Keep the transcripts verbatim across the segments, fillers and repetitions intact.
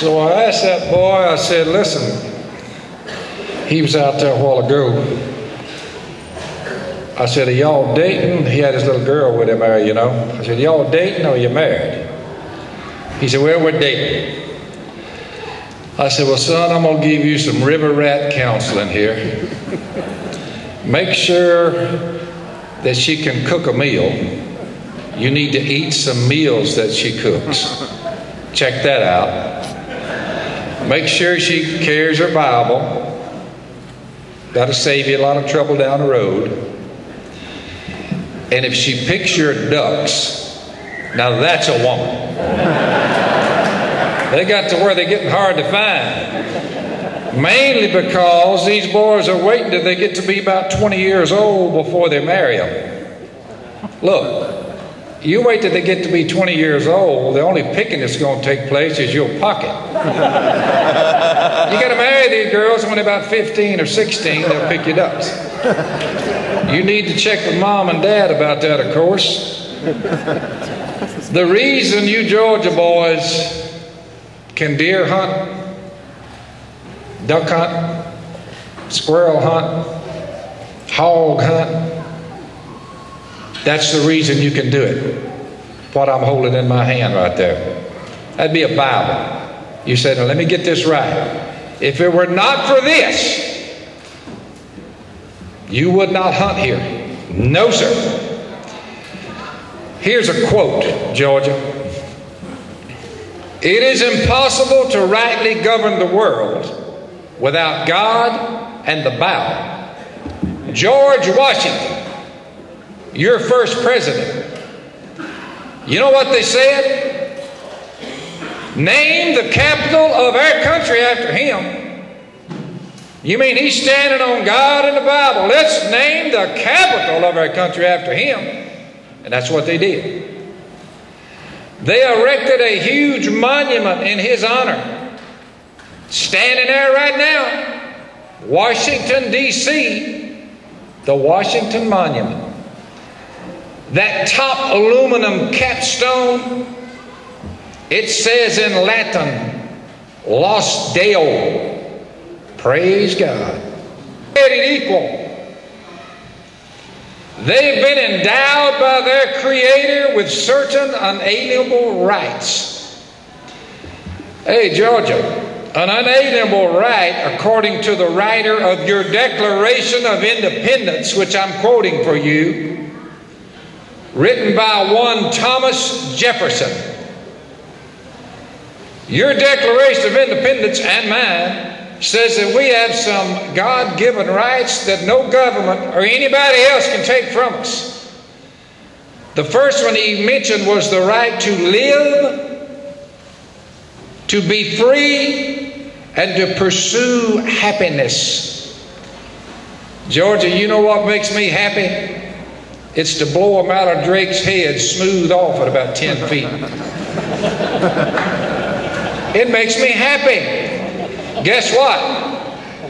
So I asked that boy, I said, listen, he was out there a while ago. I said, are y'all dating? He had his little girl with him, you know. I said, y'all dating or you married? He said, well, we're dating. I said, well, son, I'm going to give you some river rat counseling here. Make sure that she can cook a meal. You need to eat some meals that she cooks. Check that out. Make sure she carries her Bible. That'll save you a lot of trouble down the road. And if she picks your ducks, now that's a woman. They got to where they're getting hard to find. Mainly because these boys are waiting till they get to be about twenty years old before they marry them. Look, you wait till they get to be twenty years old, the only picking that's going to take place is your pocket. You got to marry these girls, and when they're about fifteen or sixteen, they'll pick you up. You need to check with mom and dad about that, of course. The reason you Georgia boys can deer hunt, duck hunt, squirrel hunt, hog hunt, that's the reason you can do it. What I'm holding in my hand right there. That'd be a Bible. You said, now let me get this right. If it were not for this, you would not hunt here. No, sir. Here's a quote, Georgia. It is impossible to rightly govern the world without God and the Bible. George Washington, your first president. You know what they said? Name the capital of our country after him. You mean he's standing on God and the Bible. Let's name the capital of our country after him. And that's what they did. They erected a huge monument in his honor. Standing there right now, Washington, D C, the Washington Monument. That top aluminum capstone, it says in Latin, Laus Deo, praise God. Equal. They've been endowed by their Creator with certain unalienable rights. Hey, Georgia, an unalienable right, according to the writer of your Declaration of Independence, which I'm quoting for you, written by one Thomas Jefferson. Your Declaration of Independence and mine says that we have some God-given rights that no government or anybody else can take from us. The first one he mentioned was the right to live, to be free, and to pursue happiness. Georgia, you know what makes me happy? It's to blow a Mallet Drake's head smooth off at about ten feet. It makes me happy. Guess what?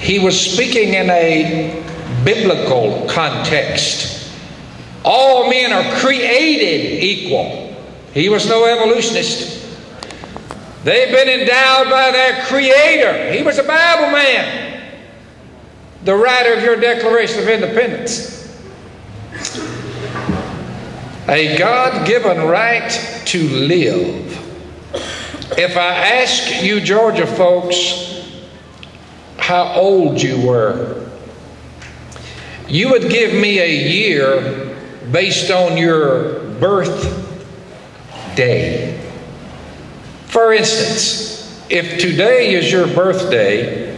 He was speaking in a biblical context. All men are created equal. He was no evolutionist. They've been endowed by their Creator. He was a Bible man, the writer of your Declaration of Independence. A God-given right to live. If I ask you Georgia folks how old you were, you would give me a year based on your birth day. For instance, if today is your birthday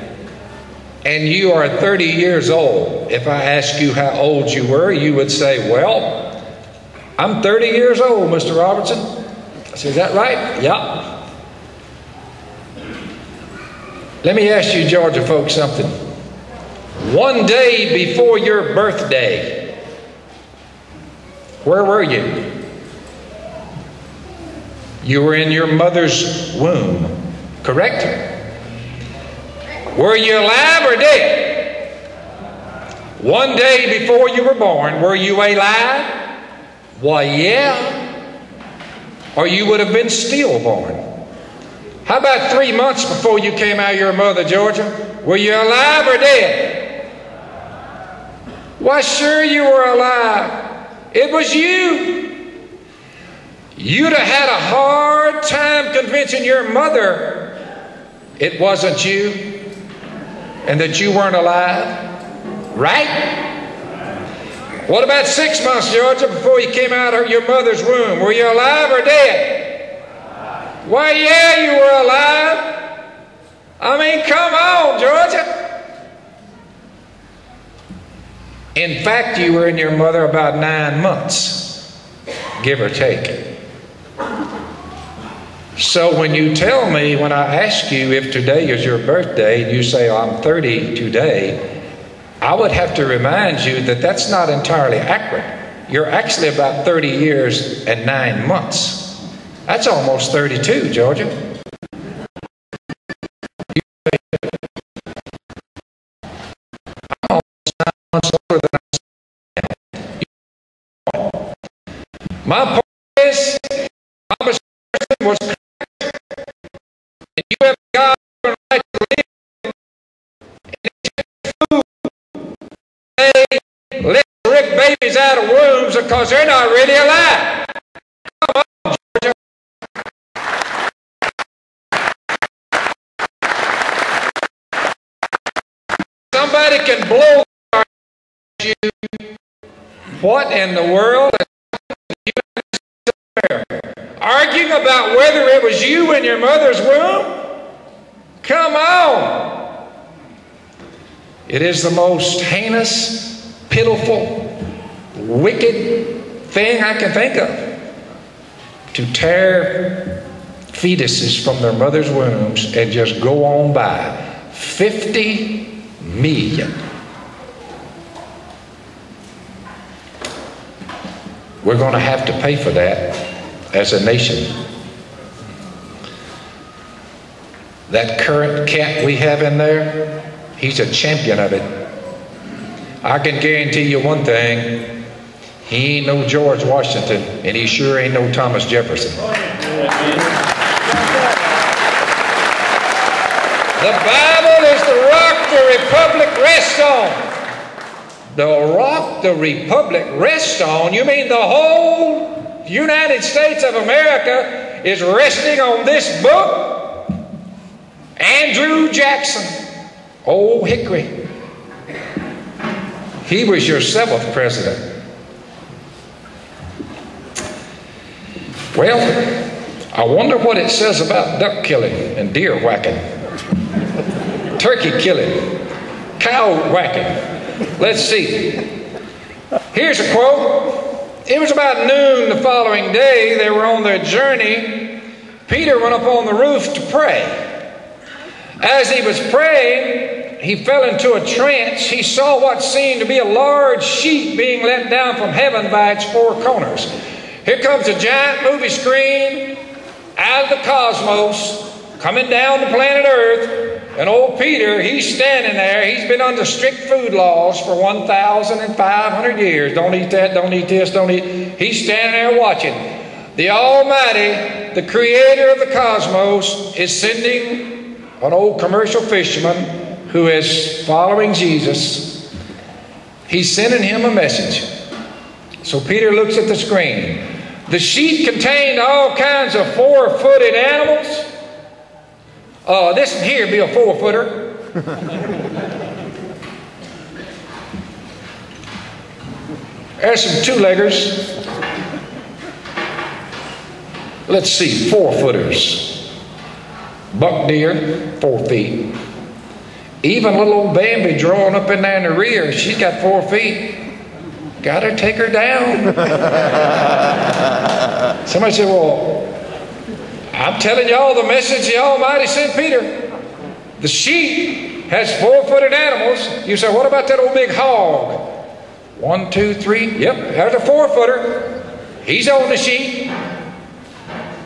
and you are thirty years old, if I ask you how old you were, you would say, well, I'm thirty years old, Mister Robertson. I said, is that right? Yeah. Let me ask you Georgia folks something. One day before your birthday, where were you? You were in your mother's womb, correct? Were you alive or dead? One day before you were born, were you alive? Why, yeah. or you would have been stillborn. How about three months before you came out of your mother, Georgia? Were you alive or dead? Why, sure you were alive. It was you. You'd have had a hard time convincing your mother it wasn't you and that you weren't alive, right? What about six months, Georgia, before you came out of your mother's womb? Were you alive or dead? Why, yeah, you were alive. I mean, come on, Georgia. In fact, you were in your mother about nine months, give or take. So when you tell me, when I ask you if today is your birthday, and you say, oh, I'm thirty today, I would have to remind you that that's not entirely accurate. You're actually about thirty years and nine months. That's almost thirty-two, Georgia. I'm almost nine months older than I am. My point is, Thomas Jefferson was correct, and you have God given right to live. Let's rip babies out of wombs because they're not really alive. Come on, Georgia. Somebody can blow at you. What in the world is arguing about whether it was you in your mother's womb? Come on. It is the most heinous, pitiful, wicked thing I can think of, to tear fetuses from their mother's wombs and just go on by. fifty million. We're going to have to pay for that as a nation. That current cat we have in there, he's a champion of it. I can guarantee you one thing, he ain't no George Washington, and he sure ain't no Thomas Jefferson. The Bible is the rock the republic rests on. The rock the republic rests on? You mean the whole United States of America is resting on this book? Andrew Jackson, Old Hickory. He was your seventh president. Well, I wonder what it says about duck killing and deer whacking, turkey killing, cow whacking. Let's see. Here's a quote. It was about noon the following day. They were on their journey. Peter went up on the roof to pray. As he was praying, he fell into a trance. He saw what seemed to be a large sheet being let down from heaven by its four corners. Here comes a giant movie screen out of the cosmos, coming down to planet Earth, and old Peter, he's standing there. He's been under strict food laws for one thousand five hundred years. Don't eat that, don't eat this, don't eat. He's standing there watching. The Almighty, the creator of the cosmos, is sending an old commercial fisherman who is following Jesus. He's sending him a message. So Peter looks at the screen. The sheet contained all kinds of four-footed animals. Uh, this one here be a four-footer. There's some two-leggers. Let's see, four-footers. Buck deer, four feet. Even little old Bambi drawing up in there in the rear, she's got four feet. Got to take her down. Somebody said, well, I'm telling y'all the message the Almighty sent Peter. The sheep has four-footed animals. You say, what about that old big hog? One, two, three. Yep, there's a four-footer. He's on the sheep.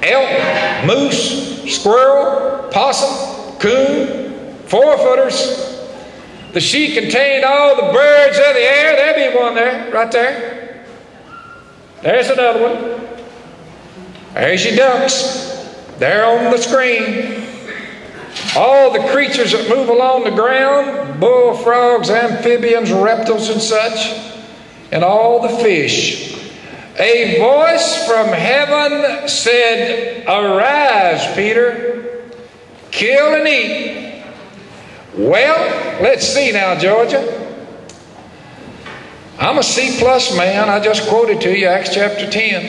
Elk, moose, squirrel, possum, coon. Four-footers. The sheet contained all the birds of the air. There'd be one there, right there. There's another one. There she ducks. There on the screen. All the creatures that move along the ground, bullfrogs, amphibians, reptiles, and such, and all the fish. A voice from heaven said, "Arise, Peter, kill and eat." Well, let's see now, Georgia. I'm a C-plus man. I just quoted to you Acts chapter ten.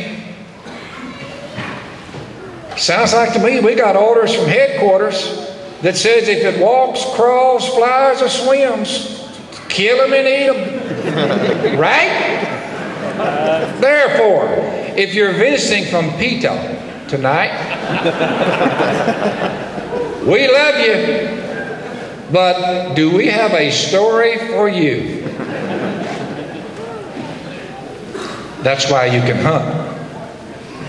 Sounds like to me we got orders from headquarters that says if it walks, crawls, flies, or swims, kill them and eat them. Right? Therefore, if you're visiting from PETA tonight, we love you, but do we have a story for you? That's why you can hunt.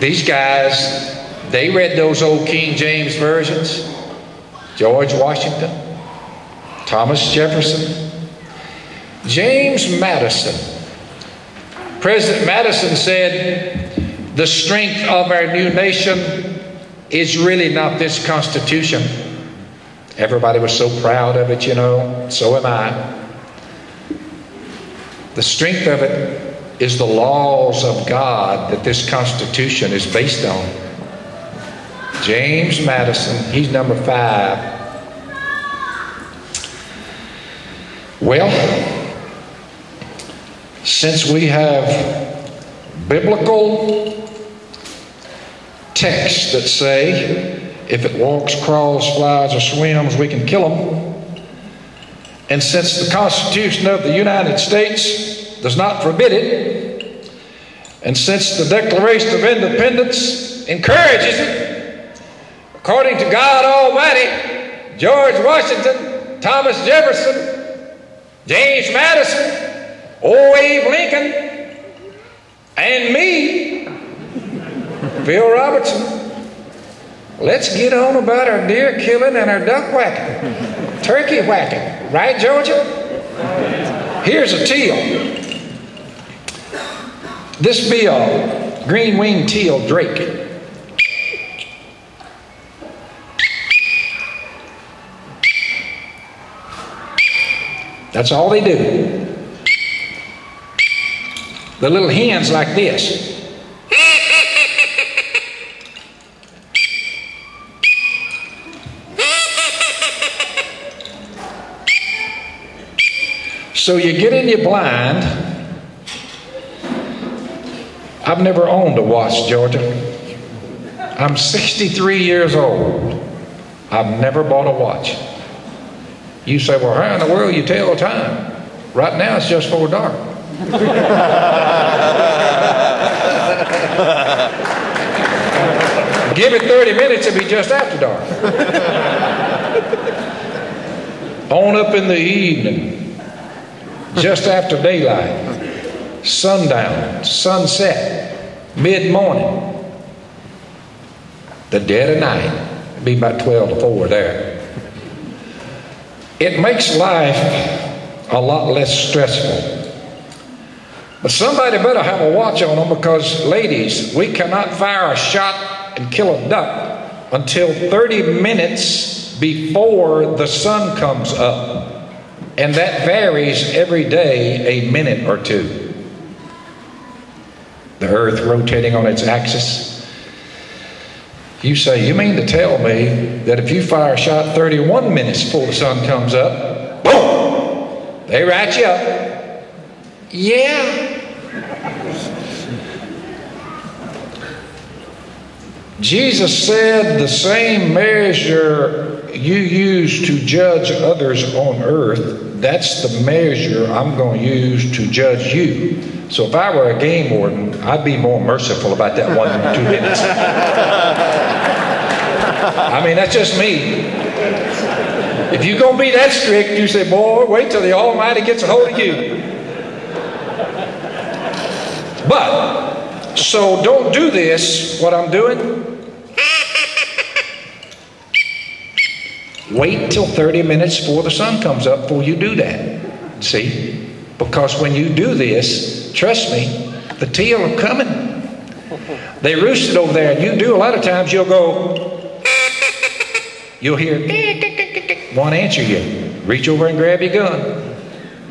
These guys, they read those old King James versions. George Washington, Thomas Jefferson, James Madison. President Madison said, "The strength of our new nation is really not this Constitution." Everybody was so proud of it, you know. So am I. The strength of it is the laws of God that this Constitution is based on. James Madison, he's number five. Well, since we have biblical texts that say if it walks, crawls, flies, or swims, we can kill them, and since the Constitution of the United States does not forbid it, and since the Declaration of Independence encourages it, according to God Almighty, George Washington, Thomas Jefferson, James Madison, old Abe Lincoln, and me, Phil Robertson, let's get on about our deer killing and our duck whacking, turkey whacking, right, Georgia? Here's a teal. This be a green-winged teal drake. That's all they do. The little hen's like this. So you get in your blind. I've never owned a watch, Georgia. I'm sixty-three years old. I've never bought a watch. You say, well, how in the world you tell time? Right now, it's just before dark. Give it thirty minutes, it'll be just after dark. On up in the evening, just after daylight, sundown, sunset, mid-morning, the dead of night. It'll be about twelve to four there. It makes life a lot less stressful. But somebody better have a watch on them, because, ladies, we cannot fire a shot and kill a duck until thirty minutes before the sun comes up. And that varies every day a minute or two. The earth rotating on its axis. You say, you mean to tell me that if you fire a shot thirty-one minutes before the sun comes up, boom, they rat you up? Yeah. Jesus said the same measure you use to judge others on earth, that's the measure I'm going to use to judge you. So if I were a game warden, I'd be more merciful about that one or two minutes. I mean, that's just me. If you're going to be that strict, you say, boy, wait till the Almighty gets a hold of you. But, so don't do this, what I'm doing. Wait till thirty minutes before the sun comes up before you do that. See? Because when you do this, trust me, the teal are coming. They roosted over there, and you do a lot of times you'll go, you'll hear, won't answer you. Reach over and grab your gun.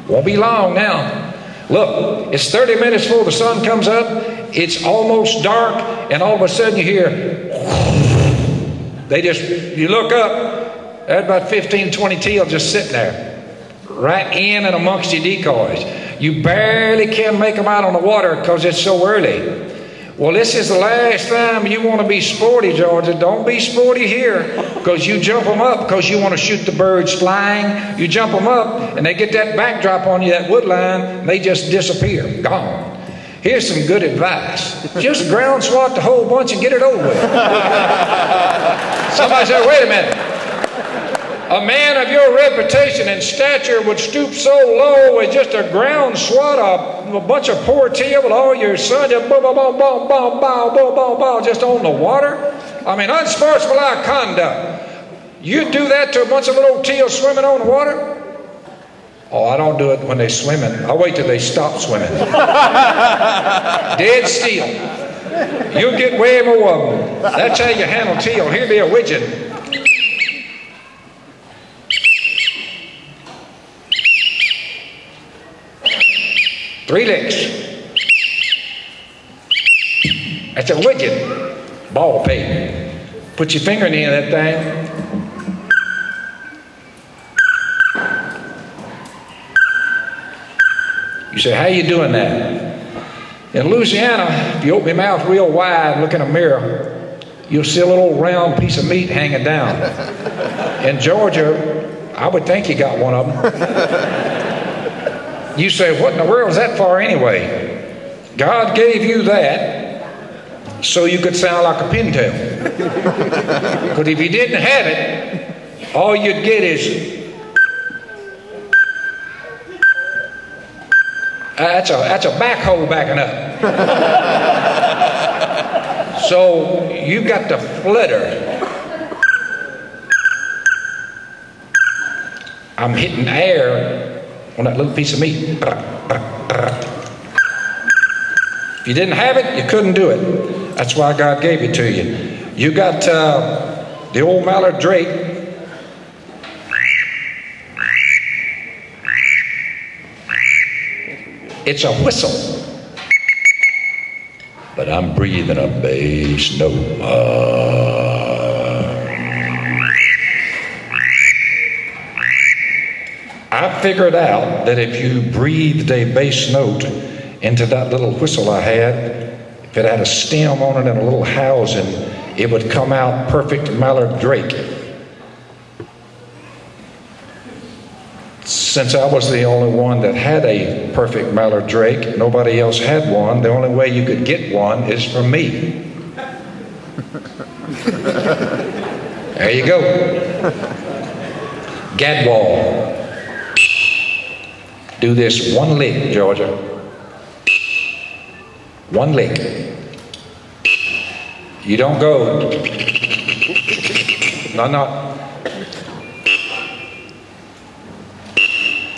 Won't be long now. Look, it's thirty minutes before the sun comes up, it's almost dark, and all of a sudden you hear, they just, you look up, there's about fifteen, twenty teal just sitting there, right in and amongst your decoys. You barely can make them out on the water because it's so early. Well, this is the last time you want to be sporty, Georgia. Don't be sporty here, because you jump them up because you want to shoot the birds flying. You jump them up, and they get that backdrop on you, that wood line, and they just disappear, gone. Here's some good advice. Just ground swat the whole bunch and get it over with. Somebody said, wait a minute. A man of your reputation and stature would stoop so low with just a ground swat of a bunch of poor teal with all your son, just boom, boom, boom, boom, boom, boom, boom, boom, just on the water? I mean, unsportsmanlike conduct. You do that to a bunch of little teal swimming on the water? Oh, I don't do it when they're swimming. I wait till they stop swimming. Dead still. You'll get way more of them. That's how you handle teal. Here be a widgeon. Three licks. That's a widgeon. Ball peg. Put your finger in the end of that thing. You say, how you doing that? In Louisiana, if you open your mouth real wide and look in a mirror, you'll see a little round piece of meat hanging down. In Georgia, I would think you got one of them. You say, what in the world is that for anyway? God gave you that so you could sound like a pintail. Because if you didn't have it, all you'd get is... Uh, that's a that's a backhoe backing up. So you got to flutter. I'm hitting air on that little piece of meat. If you didn't have it, you couldn't do it. That's why God gave it to you. You got uh, the old mallard drake. It's a whistle. But I'm breathing a bass note. Uh, I figured out that if you breathed a bass note into that little whistle I had, if it had a stem on it and a little housing, it would come out perfect mallard drake. Since I was the only one that had a perfect mallard drake, nobody else had one, the only way you could get one is from me. There you go. Gadwall. Do this one lick, Georgia. One lick. You don't go. No, no.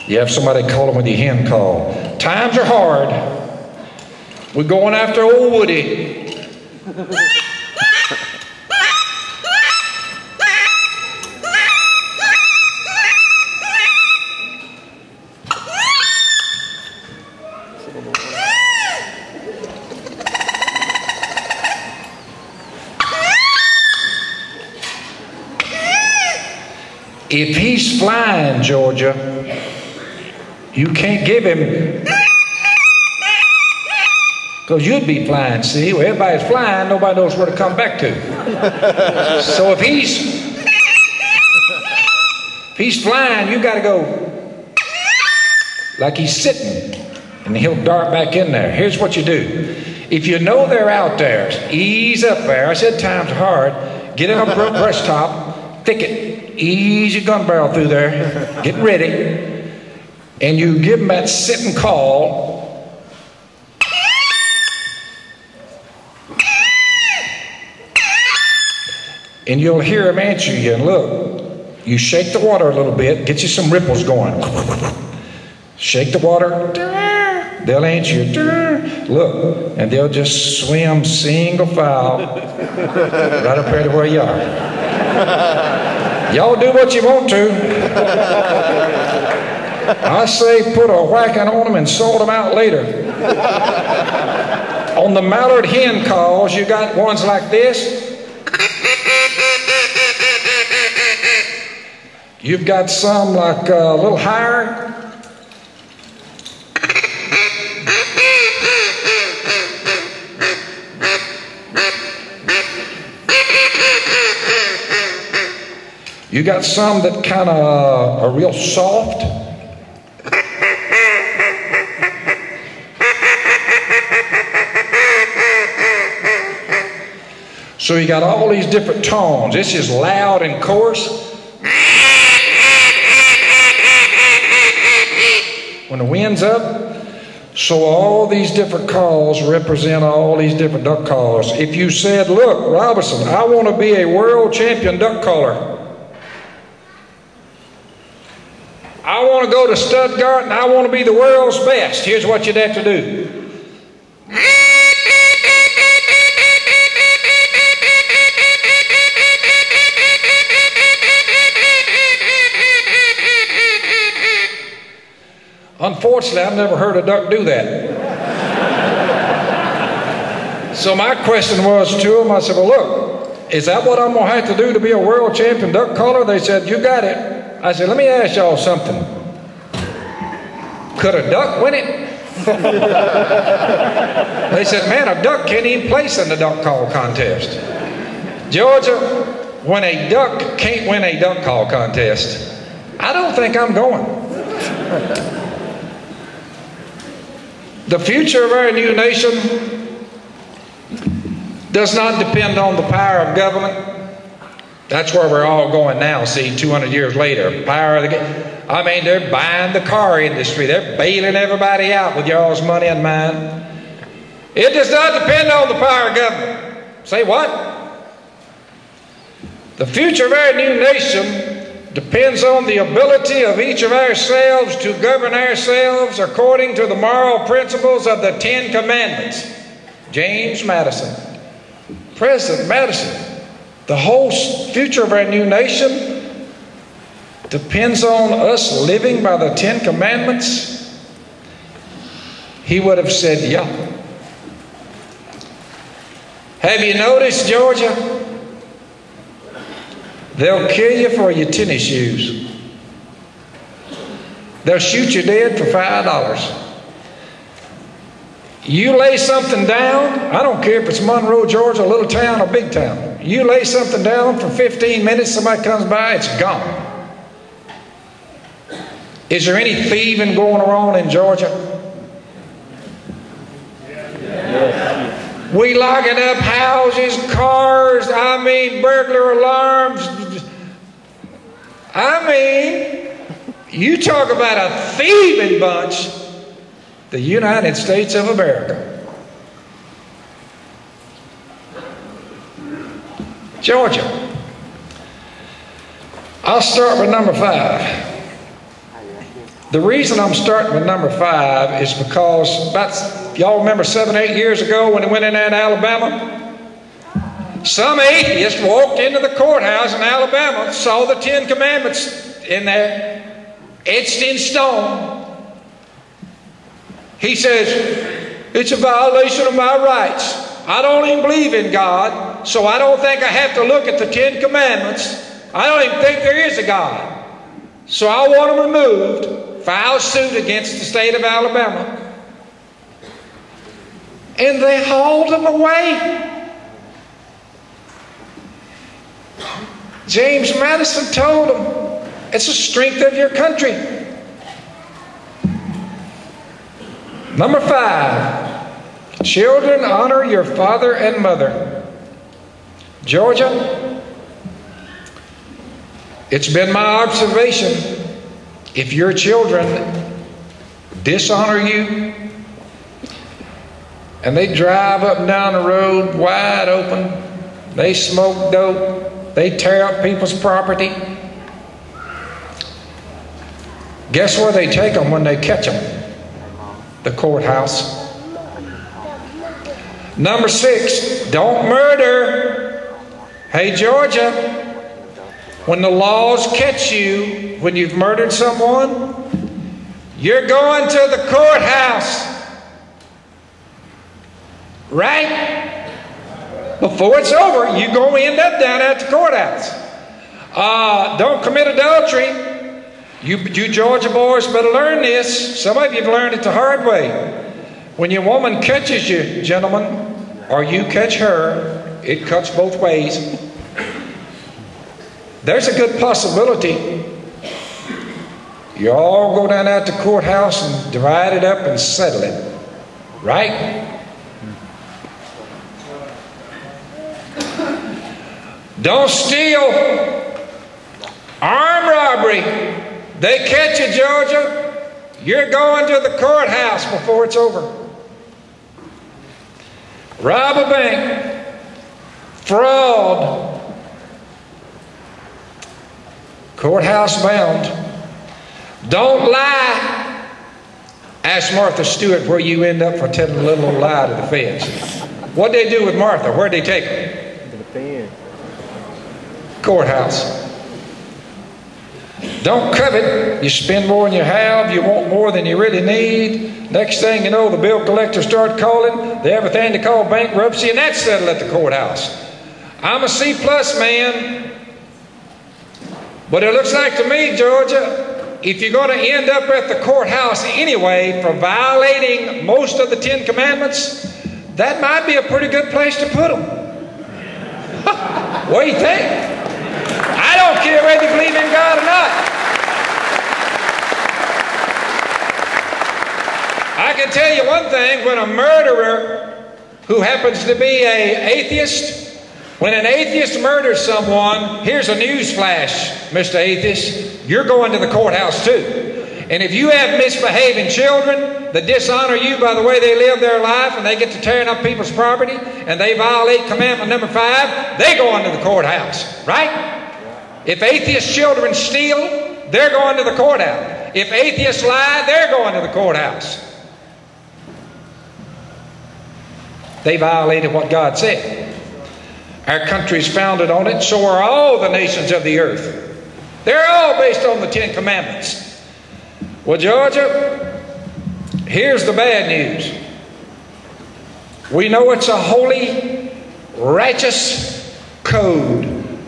You have somebody calling with your hen call. Times are hard. We're going after old Woody. If he's flying, Georgia, you can't give him, because you'd be flying, see? Well, everybody's flying, nobody knows where to come back to. So if he's, if he's flying, you got to go like he's sitting, and he'll dart back in there. Here's what you do. If you know they're out there, ease up there. I said time's hard. Get in a brush top, thicket, ease your gun barrel through there, get ready. And you give them that sit and call. And you'll hear them answer you. And look, you shake the water a little bit, get you some ripples going. Shake the water. They'll answer you, look, and they'll just swim single file right up there to where you are. Y'all do what you want to. I say put a whacking on them and sort them out later. On the mallard hen calls, you got ones like this. You've got some like uh, a little higher. You got some that kind of uh, are real soft. So you got all these different tones. This is loud and coarse. When the wind's up. So all these different calls represent all these different duck calls. If you said, look, Robertson, I want to be a world champion duck caller. I want to go to Stuttgart and I want to be the world's best. Here's what you'd have to do. Unfortunately, I've never heard a duck do that. So my question was to him, I said, well, look, is that what I'm going to have to do to be a world champion duck caller? They said, you got it. I said, let me ask y'all something. Could a duck win it? They said, man, a duck can't even place in the duck call contest. Georgia, when a duck can't win a duck call contest, I don't think I'm going. The future of our new nation does not depend on the power of government. That's where we're all going now, see, two hundred years later. Power of the, I mean, they're buying the car industry. They're bailing everybody out with y'all's money and mine. It does not depend on the power of government. Say what? The future of our new nation depends on the ability of each of ourselves to govern ourselves according to the moral principles of the Ten Commandments. James Madison, President Madison. The whole future of our new nation depends on us living by the Ten Commandments. He would have said, yeah. Have you noticed, Georgia? They'll kill you for your tennis shoes. They'll shoot you dead for five dollars. You lay something down, I don't care if it's Monroe, Georgia, a little town or big town. You lay something down for fifteen minutes, somebody comes by, it's gone. Is there any thieving going on in Georgia? Yeah. We locking up houses, cars, I mean burglar alarms. I mean, you talk about a thieving bunch. The United States of America. Georgia. I'll start with number five. The reason I'm starting with number five is because about, y'all remember seven, eight years ago when it went in there in Alabama? Some atheist walked into the courthouse in Alabama, saw the Ten Commandments in there, etched in stone. He says, it's a violation of my rights. I don't even believe in God, so I don't think I have to look at the Ten Commandments. I don't even think there is a God. So I want them removed, file suit against the state of Alabama. And they hauled them away. James Madison told them, it's the strength of your country. Number five, children, honor your father and mother. Georgia, it's been my observation, if your children dishonor you, and they drive up and down the road wide open, they smoke dope, they tear up people's property, guess where they take them when they catch them? the courthouse. Number six, don't murder. Hey, Georgia, when the laws catch you when you've murdered someone, you're going to the courthouse. Right? Before it's over, you're going to end up down at the courthouse. Uh, don't commit adultery. You, you Georgia boys better learn this. Some of you have learned it the hard way. When your woman catches you, gentlemen, or you catch her, it cuts both ways. There's a good possibility you all go down out to the courthouse and divide it up and settle it. Right? Don't steal. Armed robbery. They catch you, Georgia. You're going to the courthouse before it's over. Rob a bank, fraud, courthouse bound. Don't lie. Ask Martha Stewart where you end up for telling a little lie to the feds. What'd they do with Martha? Where'd they take her? To the pen. Courthouse. Don't covet. You spend more than you have. You want more than you really need. Next thing you know, the bill collectors start calling. They have a thing to call bankruptcy, and that's settled at the courthouse. I'm a C-plus man. But it looks like to me, Georgia, if you're going to end up at the courthouse anyway for violating most of the Ten Commandments, that might be a pretty good place to put them. What do you think? I don't care whether you believe in God or not. I can tell you one thing, when a murderer who happens to be an atheist, when an atheist murders someone, here's a news flash, Mister Atheist, you're going to the courthouse too. And if you have misbehaving children that dishonor you by the way they live their life and they get to tearing up people's property and they violate commandment number five, they go into the courthouse, right? If atheist children steal, they're going to the courthouse. If atheists lie, they're going to the courthouse. They violated what God said. Our country is founded on it, so are all the nations of the earth. They're all based on the Ten Commandments. Well, Georgia, here's the bad news. We know it's a holy, righteous code,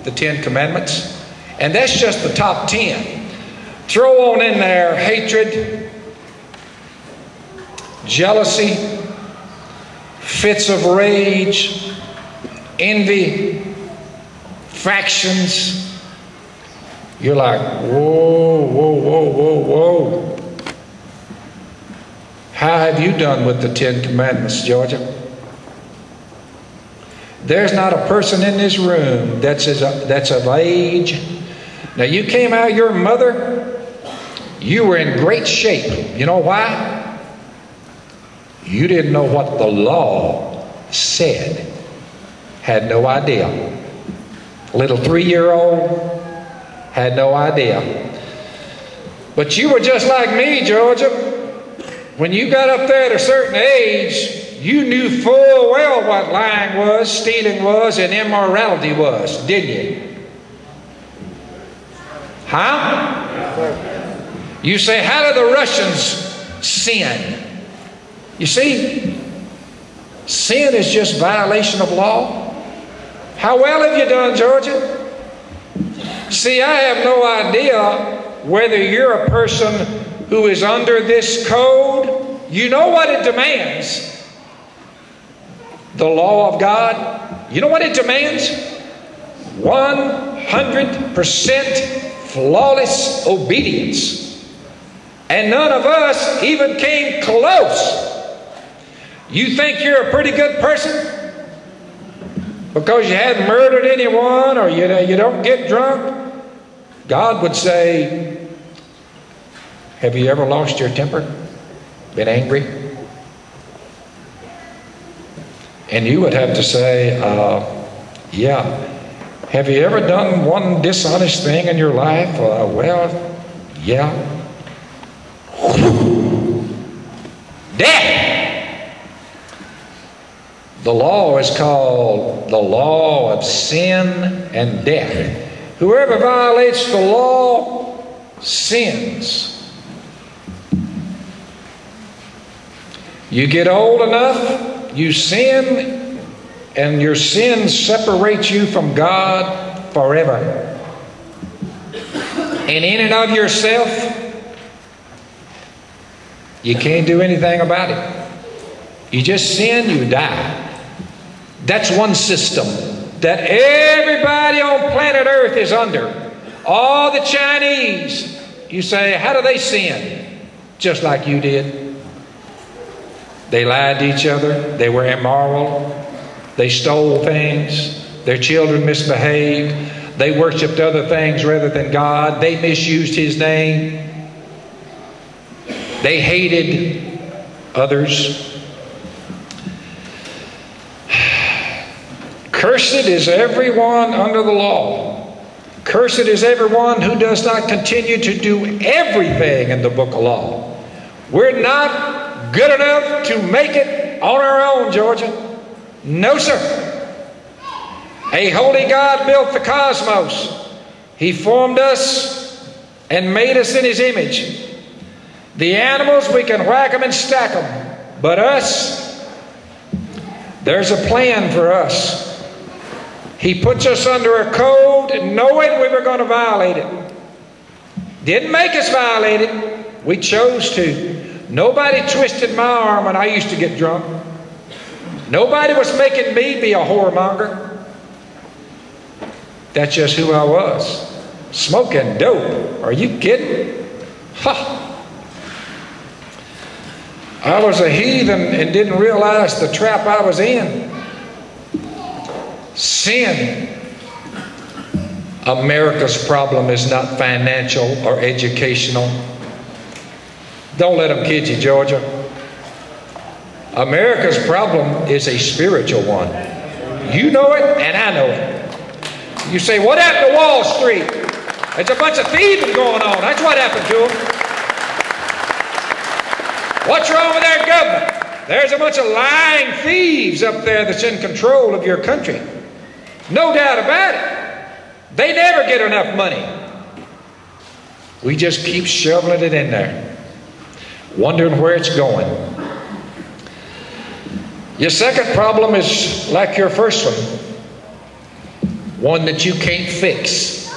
the Ten Commandments, and that's just the top ten. Throw on in there hatred, jealousy, fits of rage, envy, factions. You're like, whoa, whoa, whoa, whoa, whoa. How have you done with the Ten Commandments, Georgia? There's not a person in this room that's, as a, that's of age. Now, you came out of your mother, you were in great shape. You know why? You didn't know what the law said. Had no idea. A little three-year-old had no idea. But you were just like me, Georgia. When you got up there at a certain age, you knew full well what lying was, stealing was, and immorality was, didn't you? Huh? You say, how do the Russians sin? You see, sin is just violation of law. How well have you done, Georgia? See, I have no idea whether you're a person who is under this code. You know what it demands. The law of God. You know what it demands? one hundred percent flawless obedience. And none of us even came close. You think you're a pretty good person? Because you hadn't murdered anyone or you, you don't get drunk, God would say, have you ever lost your temper? Been angry? And you would have to say, uh, yeah. Have you ever done one dishonest thing in your life? Uh, well, yeah. death. The law is called the law of sin and death. Whoever violates the law sins. You get old enough, you sin, and your sin separates you from God forever. And in and of yourself, you can't do anything about it. You just sin, you die. That's one system that everybody on planet Earth is under. All the Chinese, you say, how do they sin? Just like you did. They lied to each other. They were immoral. They stole things. Their children misbehaved. They worshiped other things rather than God. They misused His name. They hated others. Cursed is everyone under the law. Cursed is everyone who does not continue to do everything in the book of law. We're not good enough to make it on our own, Georgia. No, sir. A holy God built the cosmos. He formed us and made us in His image. The animals, we can whack them and stack them. But us, there's a plan for us. He puts us under a code knowing we were going to violate it. Didn't make us violate it. We chose to. Nobody twisted my arm when I used to get drunk. Nobody was making me be a whoremonger. That's just who I was. Smoking dope. Are you kidding? Ha! I was a heathen and didn't realize the trap I was in. Sin. America's problem is not financial or educational. Don't let them kid you, Georgia. America's problem is a spiritual one. You know it and I know it. You say, what happened to Wall Street? There's a bunch of thieving going on. That's what happened to them. What's wrong with our government? There's a bunch of lying thieves up there that's in control of your country. No doubt about it. They never get enough money. We just keep shoveling it in there, wondering where it's going. Your second problem is like your first one. One that you can't fix.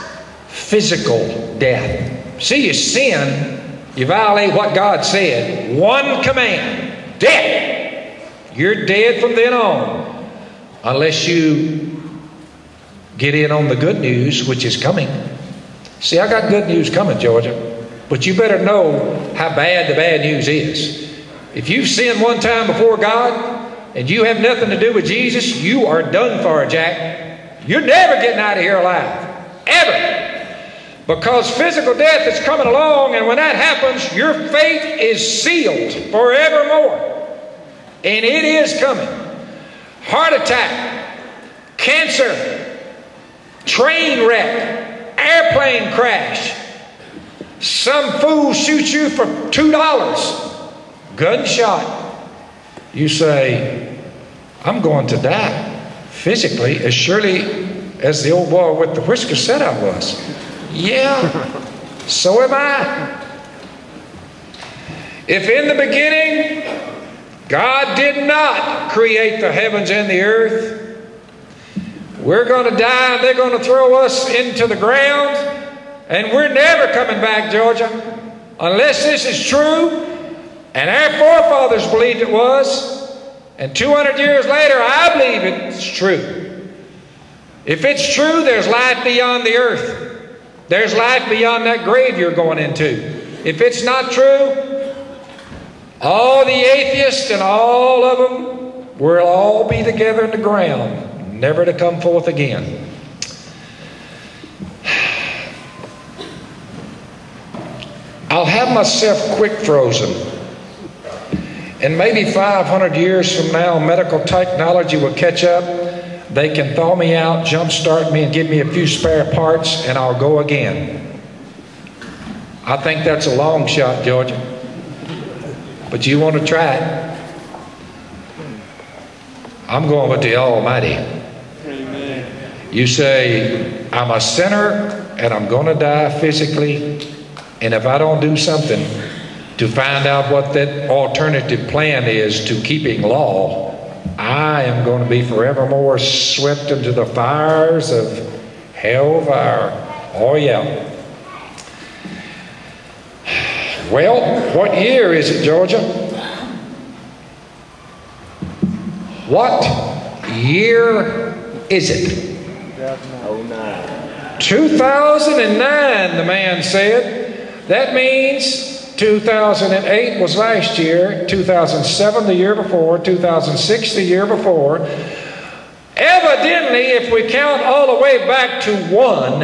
Physical death. See, you sin, you violate what God said. One command. Death. You're dead from then on. Unless you get in on the good news, which is coming. See, I got good news coming, Georgia. But you better know how bad the bad news is. If you've sinned one time before God, and you have nothing to do with Jesus, you are done for, Jack. You're never getting out of here alive. Ever. Because physical death is coming along, and when that happens, your fate is sealed forevermore. And it is coming. Heart attack, cancer, train wreck, airplane crash. Some fool shoots you for two dollars. Gunshot. You say, I'm going to die. Physically, as surely as the old boy with the whiskers said I was. Yeah, so am I. If in the beginning God did not create the heavens and the earth, we're going to die and they're going to throw us into the ground, and we're never coming back, Georgia, unless this is true, and our forefathers believed it was. And two hundred years later, I believe it's true. If it's true, there's life beyond the earth. There's life beyond that grave you're going into. If it's not true, all the atheists and all of them will all be together in the ground, never to come forth again. I'll have myself quick frozen. And maybe five hundred years from now, medical technology will catch up. They can thaw me out, jumpstart me, and give me a few spare parts, and I'll go again. I think that's a long shot, Georgia. but you want to try it. I'm going with the Almighty. Amen. You say, I'm a sinner and I'm going to die physically, and if I don't do something to find out what that alternative plan is to keeping law, I am going to be forevermore swept into the fires of hellfire. Oh yeah. Well, what year is it, Georgia? What year is it? two thousand nine, the man said. That means two thousand eight was last year, two thousand seven the year before, two thousand six the year before. Evidently, if we count all the way back to one,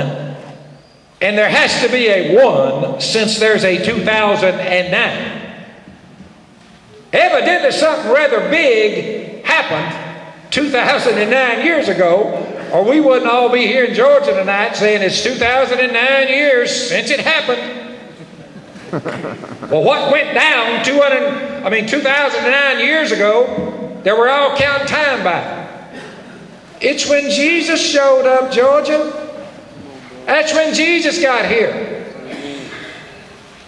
and there has to be a one since there's a two thousand nine. Evidently something rather big happened two thousand nine years ago, or we wouldn't all be here in Georgia tonight saying it's two thousand nine years since it happened. Well, what went down two hundred, I mean, two thousand nine years ago that we're all counting time by? It's when Jesus showed up, Georgia. That's when Jesus got here.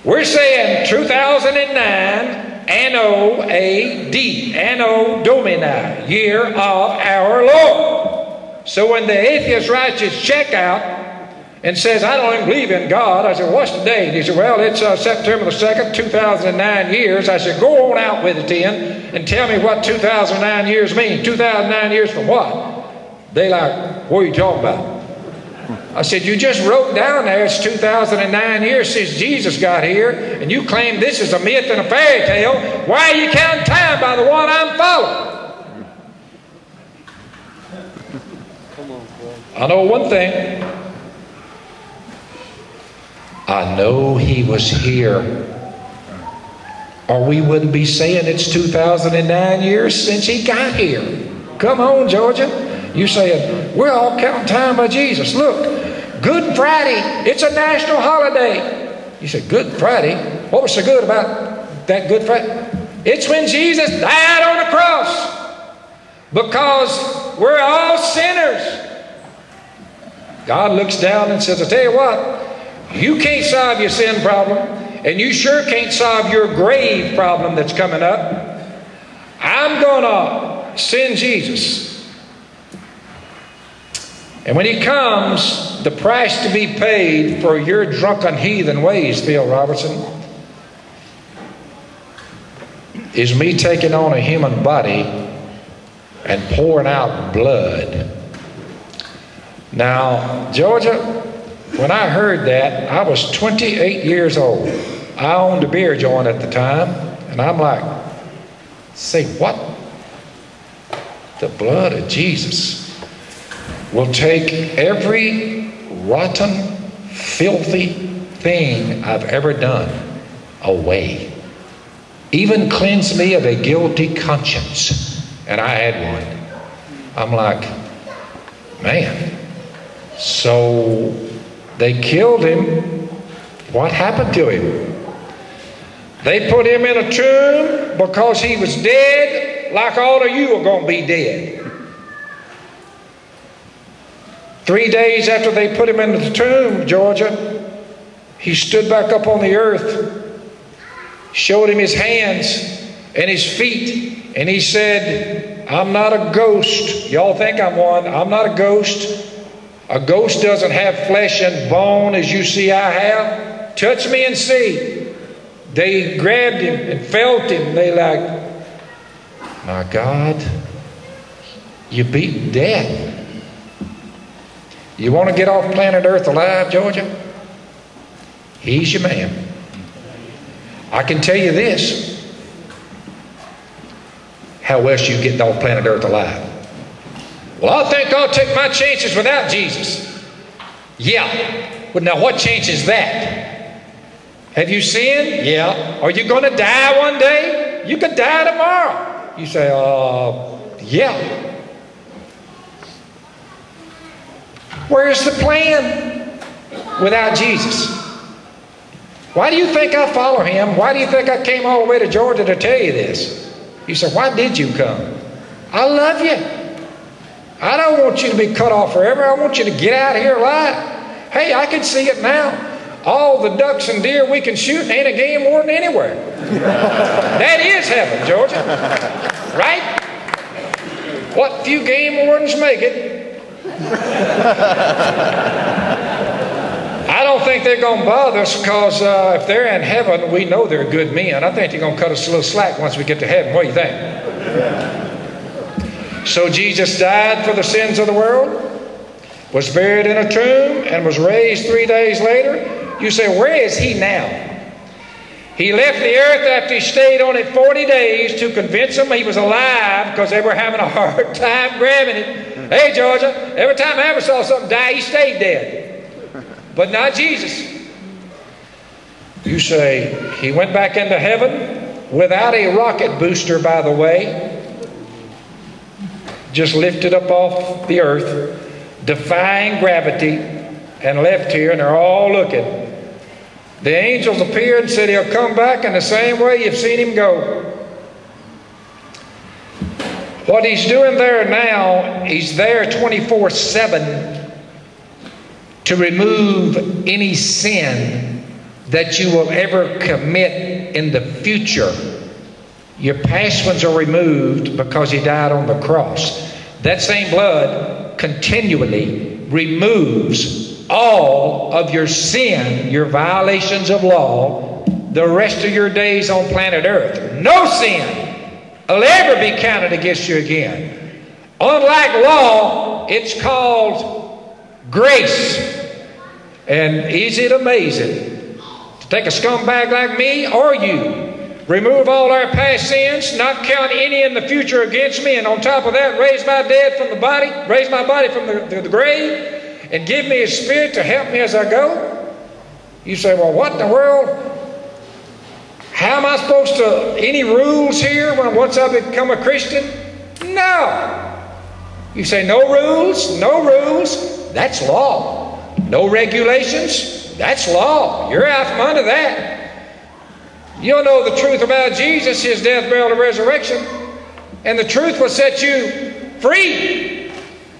We're saying two thousand nine, Anno A D, Anno Domini, year of our Lord. So when the atheist writes his check out and says, I don't even believe in God, I said, what's the date? He said, well, it's uh, September the second, two thousand nine years. I said, go on out with it then and tell me what two thousand nine years mean. two thousand nine years from what? They like, what are you talking about? I said, you just wrote down there it's two thousand nine years since Jesus got here, and you claim this is a myth and a fairy tale. Why are you counting time by the one I'm following? Come on, boy. I know one thing. I know he was here, or we wouldn't be saying it's two thousand nine years since he got here. Come on, Georgia. You saying, we're all counting time by Jesus. Look, Good Friday, it's a national holiday. You said, Good Friday? What was so good about that Good Friday? It's when Jesus died on the cross. Because we're all sinners. God looks down and says, I tell you what, you can't solve your sin problem, and you sure can't solve your grave problem that's coming up. I'm going to send Jesus. And when he comes, the price to be paid for your drunken heathen ways, Phil Robertson, is me taking on a human body and pouring out blood. Now, Georgia, when I heard that, I was twenty-eight years old. I owned a beer joint at the time, and I'm like, say what? The blood of Jesus will take every rotten, filthy thing I've ever done away. Even cleanse me of a guilty conscience. And I had one. I'm like, man. So they killed him. What happened to him? They put him in a tomb because he was dead, like all of you are going to be dead. Three days after they put him into the tomb, Georgia, he stood back up on the earth, showed him his hands and his feet, and he said, I'm not a ghost. Y'all think I'm one. I'm not a ghost. A ghost doesn't have flesh and bone as you see I have. Touch me and see. They grabbed him and felt him. They like, my God, you beat death. You want to get off planet Earth alive, Georgia? He's your man. I can tell you this. How else you get off planet Earth alive? Well, I think I'll take my chances without Jesus. Yeah. Well, now what chance is that? Have you sinned? Yeah. Are you going to die one day? You could die tomorrow. You say, uh, yeah. Where's the plan without Jesus? Why do you think I follow him? Why do you think I came all the way to Georgia to tell you this? You say, why did you come? I love you. I don't want you to be cut off forever. I want you to get out of here alive. Hey, I can see it now. All the ducks and deer we can shoot ain't a game warden anywhere. That is heaven, Georgia. Right? What few game wardens make it. I don't think they're going to bother us because uh, if they're in heaven, we know they're good men. I think they're going to cut us a little slack once we get to heaven. What do you think? So Jesus died for the sins of the world, was buried in a tomb, and was raised three days later. You say, where is he now? He left the earth after he stayed on it forty days to convince them he was alive because they were having a hard time grabbing it. Hey, Georgia, every time I ever saw something die, he stayed dead. But not Jesus. You say, he went back into heaven without a rocket booster, by the way. Just lifted up off the earth, defying gravity, and left here, and they're all looking. The angels appeared and said he'll come back in the same way you've seen him go. What he's doing there now, he's there twenty-four seven to remove any sin that you will ever commit in the future. Your past ones are removed because he died on the cross. That same blood continually removes all of your sin, your violations of law, the rest of your days on planet Earth. No sin will ever be counted against you again. Unlike law, it's called grace. And is it amazing to take a scumbag like me or you, remove all our past sins, not count any in the future against me, and on top of that, raise my dead from the body, raise my body from the, the, the grave, and give me his spirit to help me as I go? You say, well, what in the world? How am I supposed to, any rules here when once I become a Christian? No. You say, no rules, no rules. That's law. No regulations. That's law. You're out from under that. You'll know the truth about Jesus, his death, burial, and resurrection. And the truth will set you free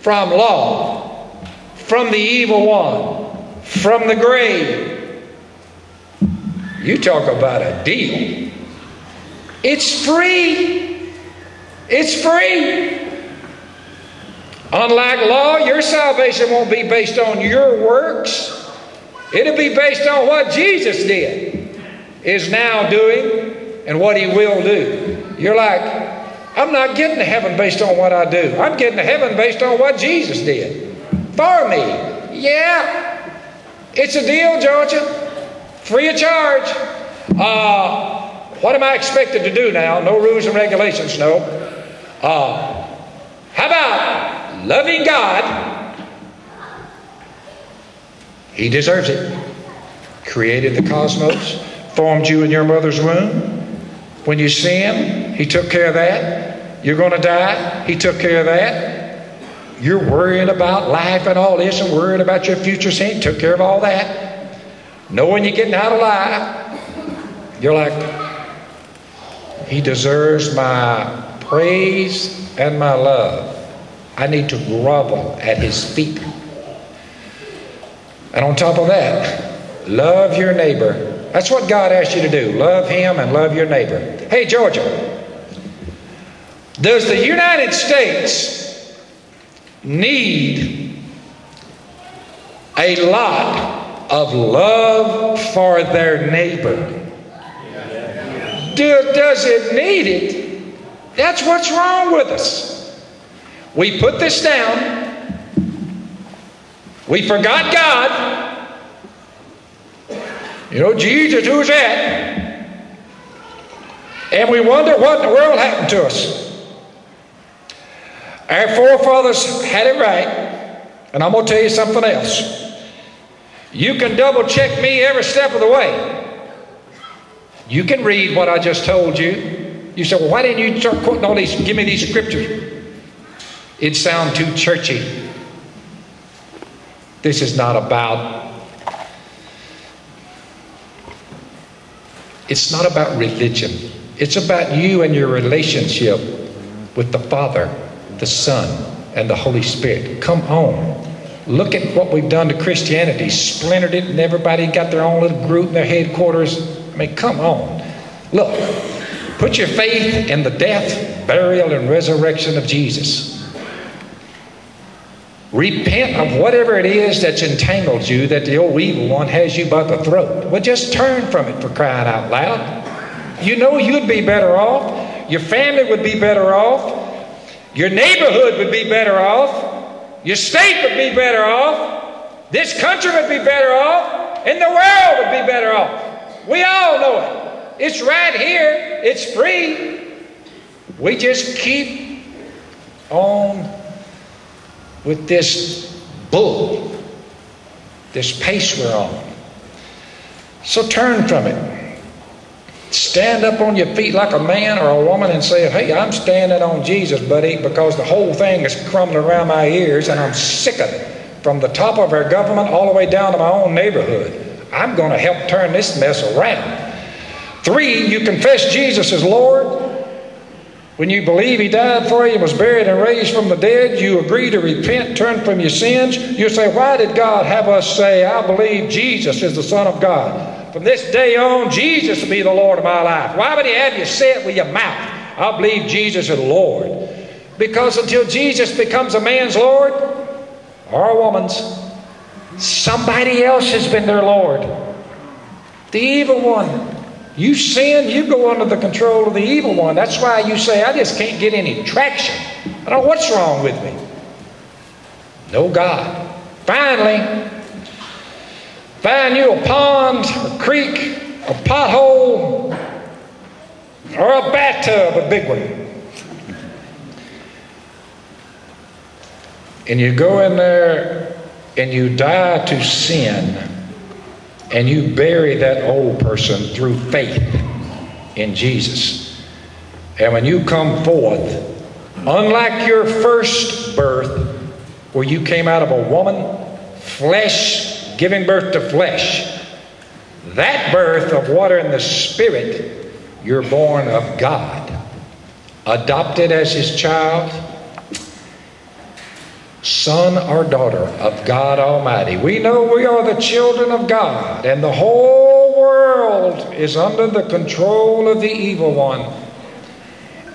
from law, from the evil one, from the grave. You talk about a deal. It's free. It's free. Unlike law, your salvation won't be based on your works. It'll be based on what Jesus did, is now doing, and what he will do. You're like, I'm not getting to heaven based on what I do. I'm getting to heaven based on what Jesus did for me. Yeah. It's a deal, Georgia. Free of charge. Uh, what am I expected to do now? No rules and regulations, no. Uh, how about loving God? He deserves it. Created the cosmos. Formed you in your mother's womb. When you sin, he took care of that. You're going to die. He took care of that. You're worrying about life and all this and worrying about your future sin. Took care of all that. Knowing you're getting out alive. You're like, he deserves my praise and my love. I need to grovel at his feet. And on top of that, love your neighbor. That's what God asked you to do. Love him and love your neighbor. Hey, Georgia, does the United States need a lot of love for their neighbor? Do, does it need it? That's what's wrong with us. We put this down. We forgot God. You know, Jesus, who's that? And we wonder what in the world happened to us. Our forefathers had it right, and I'm going to tell you something else. You can double check me every step of the way. You can read what I just told you. You say, well, why didn't you start quoting all these, give me these scriptures? It sounds too churchy. This is not about It's not about religion. It's about you and your relationship with the Father, the Son, and the Holy Spirit. Come home. Look at what we've done to Christianity, splintered it, and everybody got their own little group and their headquarters. I mean, come on. Look, put your faith in the death, burial, and resurrection of Jesus. Repent of whatever it is that's entangled you, that the old evil one has you by the throat. Well, just turn from it, for crying out loud. You know you'd be better off. Your family would be better off. Your neighborhood would be better off. Your state would be better off. This country would be better off. And the world would be better off. We all know it. It's right here. It's free. We just keep on with this bull, this pace we're on. So turn from it. Stand up on your feet like a man or a woman and say, hey, I'm standing on Jesus, buddy, because the whole thing is crumbling around my ears and I'm sick of it. From the top of our government all the way down to my own neighborhood. I'm going to help turn this mess around. Three, you confess Jesus as Lord. When you believe He died for you, was buried and raised from the dead, you agree to repent, turn from your sins. You say, why did God have us say, I believe Jesus is the Son of God? From this day on, Jesus will be the Lord of my life. Why would He have you say it with your mouth? I believe Jesus is Lord. Because until Jesus becomes a man's Lord, or a woman's, somebody else has been their Lord. The evil one. You sin, you go under the control of the evil one. That's why you say, I just can't get any traction. I don't know what's wrong with me. No God. Finally, find you a pond, a creek, a pothole, or a bathtub, a big one. And you go in there and you die to sin. And you bury that old person through faith in Jesus. And when you come forth, unlike your first birth, where you came out of a woman, flesh, giving birth to flesh, that birth of water and the Spirit, you're born of God, adopted as His child, son or daughter of God Almighty. We know we are the children of God, and the whole world is under the control of the evil one.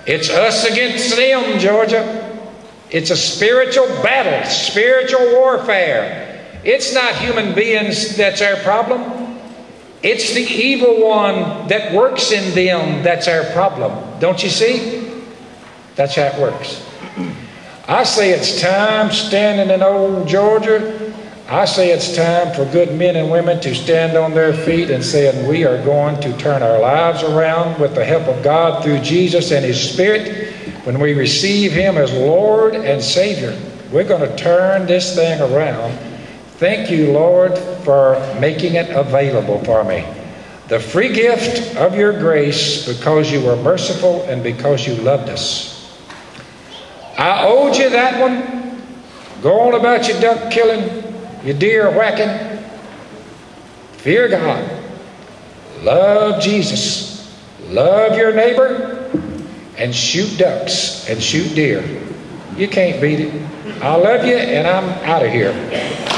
It's us against them, Georgia. It's a spiritual battle, spiritual warfare. It's not human beings that's our problem. It's the evil one that works in them that's our problem. Don't you see? That's how it works. I say it's time, standing in old Georgia, I say it's time for good men and women to stand on their feet and saying, we are going to turn our lives around with the help of God through Jesus and His Spirit. When we receive Him as Lord and Savior, we're going to turn this thing around. Thank you, Lord, for making it available for me. The free gift of your grace, because you were merciful and because you loved us. I owed you that one. Go on about your duck killing, your deer whacking. Fear God. Love Jesus. Love your neighbor. And shoot ducks and shoot deer. You can't beat it. I love you, and I'm out of here.